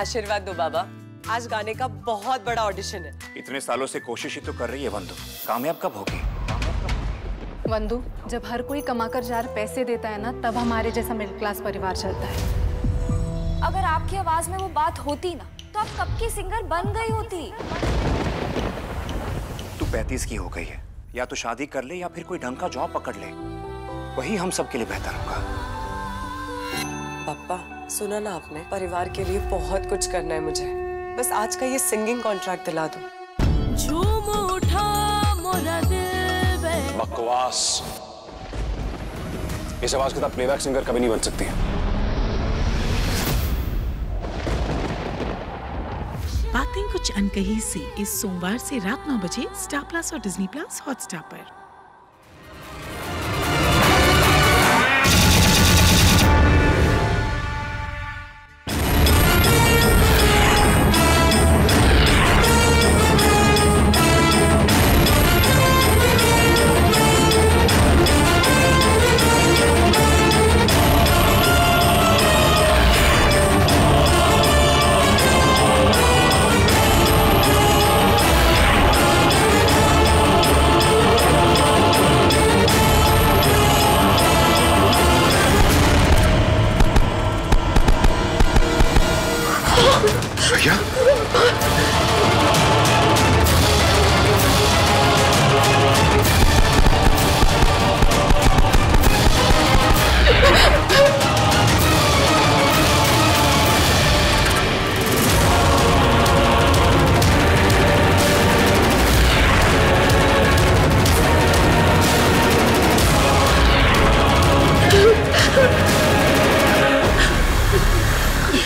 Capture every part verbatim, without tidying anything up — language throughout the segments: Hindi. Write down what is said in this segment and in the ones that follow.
आशीर्वाद दो बाबा, आज गाने का बहुत बड़ा ऑडिशन है। इतने सालों से कोशिश ही तो कर रही है वंदु, कामयाब कब होगी? वंदु, जब हर कोई कमाकर जार पैसे देता है ना, तब हमारे जैसा मिडिल क्लास परिवार चलता है। अगर आपकी आवाज में वो बात होती ना, तो आप कब की सिंगर बन गई होती। तू पैंतीस की हो गई है, या तो शादी कर ले या फिर कोई ढंग का जॉब पकड़ ले, वही हम सब के लिए बेहतर होगा। पापा, सुना ना आपने, परिवार के लिए बहुत कुछ करना है मुझे, बस आज का ये सिंगिंग कॉन्ट्रैक्ट दिला दो। झूम उठा मोरा दिल बे। बकवास, इस आवाज के साथ प्लेबैक सिंगर कभी नहीं बन सकती है। बातें कुछ अनकही सी, इस सोमवार से रात नौ बजे स्टार प्लस और डिज्नी प्लस हॉटस्टार पर।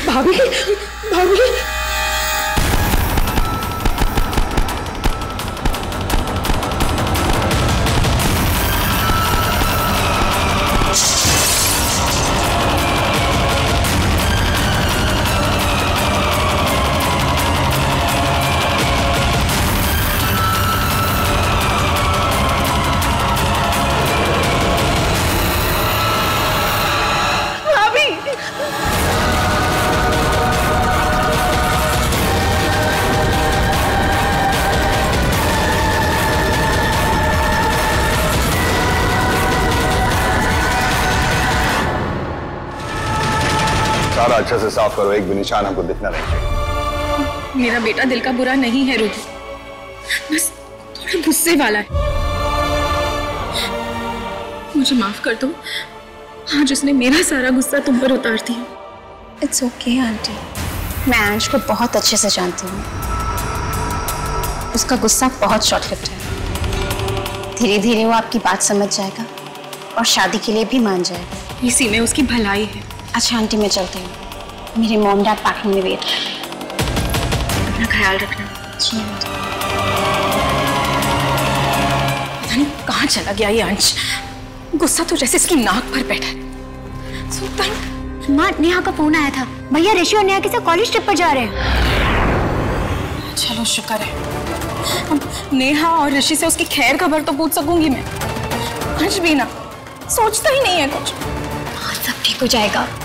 भाभी, भाभी। सारा अच्छे से साफ करो, एक भी निशान हमको दिखना नहीं चाहिए। मेरा बेटा दिल का बुरा नहीं है रूबी, बस थोड़ा गुस्से वाला है। मुझे माफ कर दो, आज उसने मेरा सारा गुस्सा तुम पर उतार दिया। इट्स ओके आंटी, मैं अंश को बहुत अच्छे से जानती हूँ। उसका गुस्सा बहुत शॉर्टकट है, धीरे धीरे वो आपकी बात समझ जाएगा और शादी के लिए भी मान जाएगा। इसी में उसकी भलाई है। अच्छा आंटी, मैं चलती हूँ, मेरे मॉम डैड पार्किंग में वेट कर रहे हैं। अपना ख्याल रखना। पता नहीं कहाँ चला गया ये अंश, गुस्सा तो जैसे इसकी नाक पर बैठा है। सुनता है माँ, नेहा का फोन आया था, भैया ऋषि और नेहा के साथ कॉलेज ट्रिप पर जा रहे हैं। चलो शुक्र है, अब नेहा और ऋषि से उसकी खैर खबर तो पूछ सकूंगी मैं। अंश भी ना सोचता ही नहीं है कुछ, सब ठीक हो जाएगा।